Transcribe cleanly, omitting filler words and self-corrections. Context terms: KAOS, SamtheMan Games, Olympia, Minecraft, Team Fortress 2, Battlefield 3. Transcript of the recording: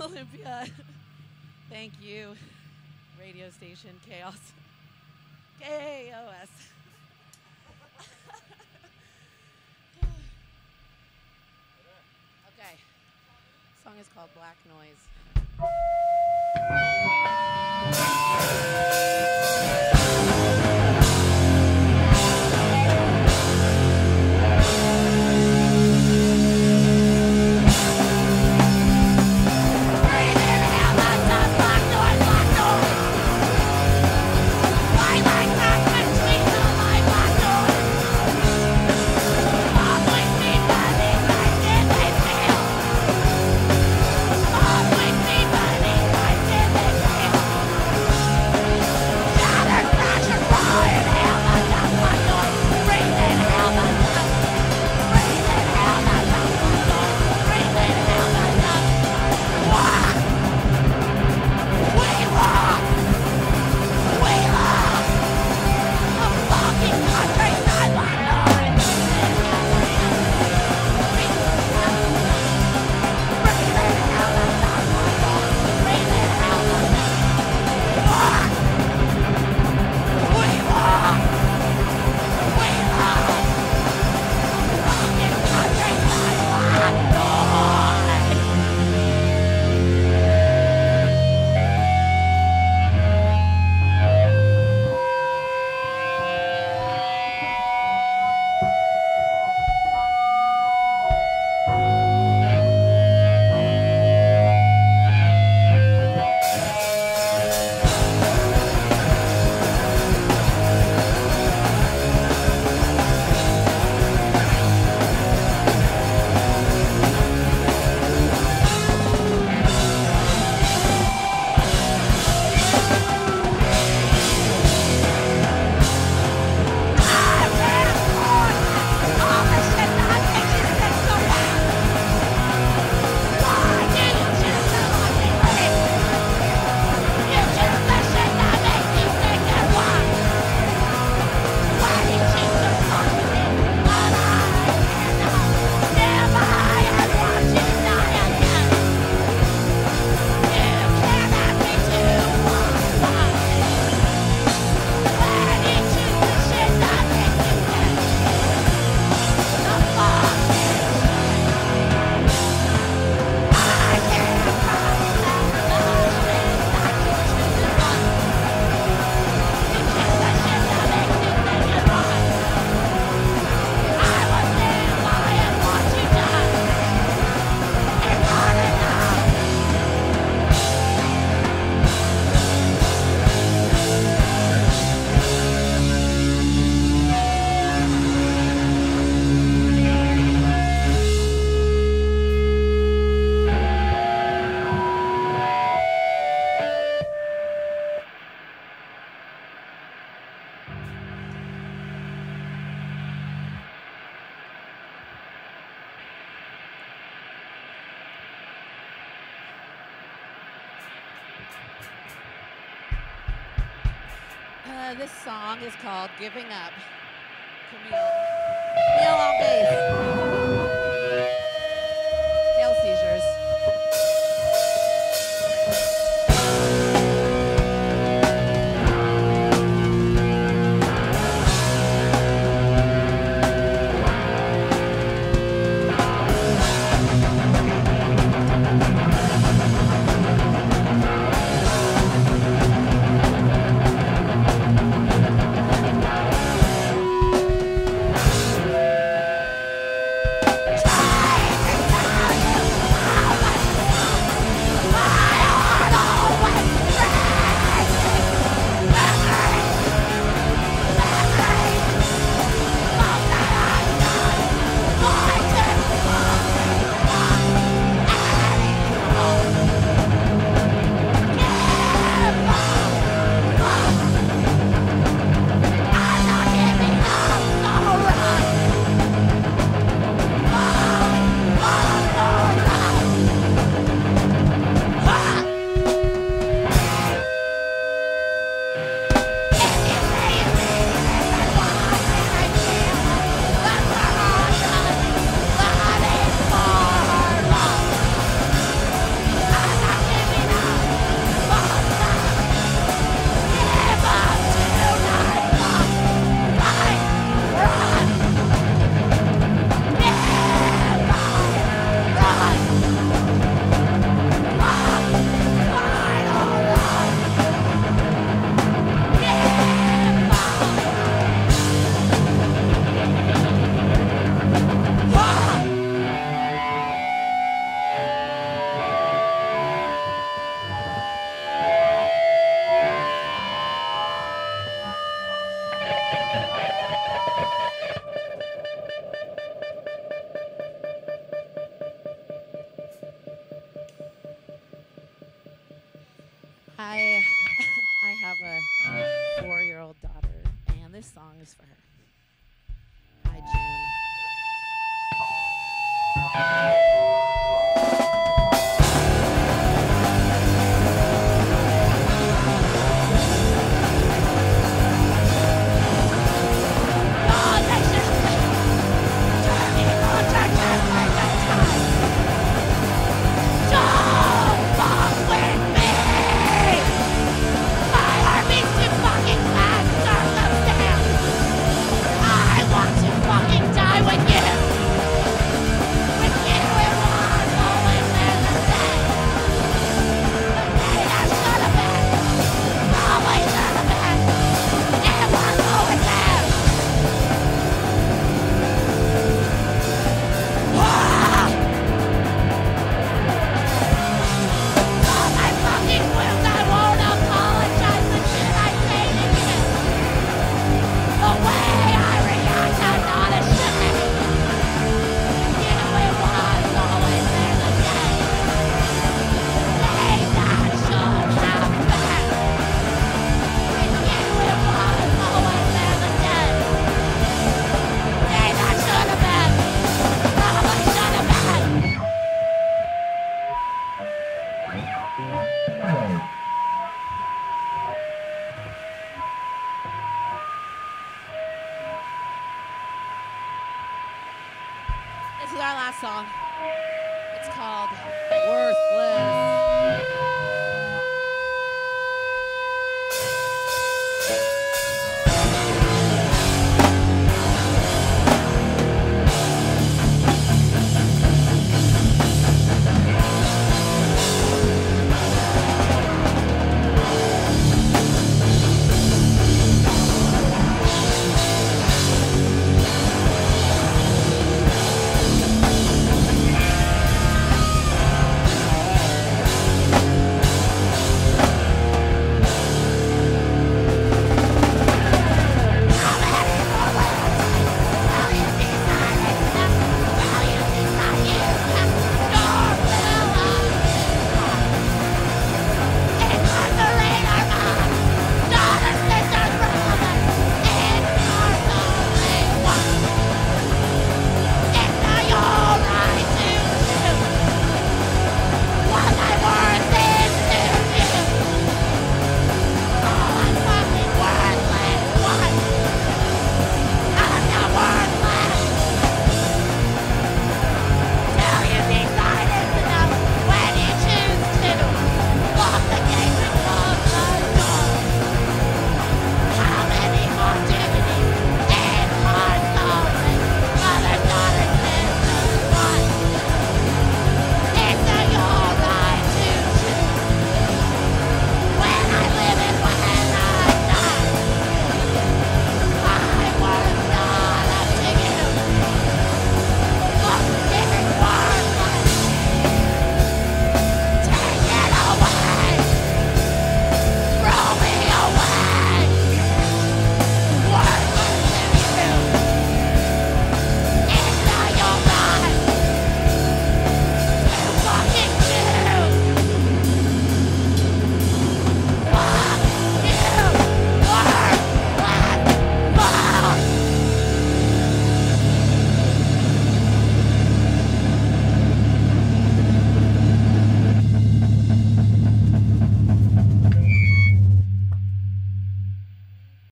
Olympia. Thank you, radio station KAOS. KAOS. Okay. The song is called Black Noise. This song is called Giving Up. Camille on bass. Tail seizures. was for her. Hi, June. This is our last song. It's called Worthless.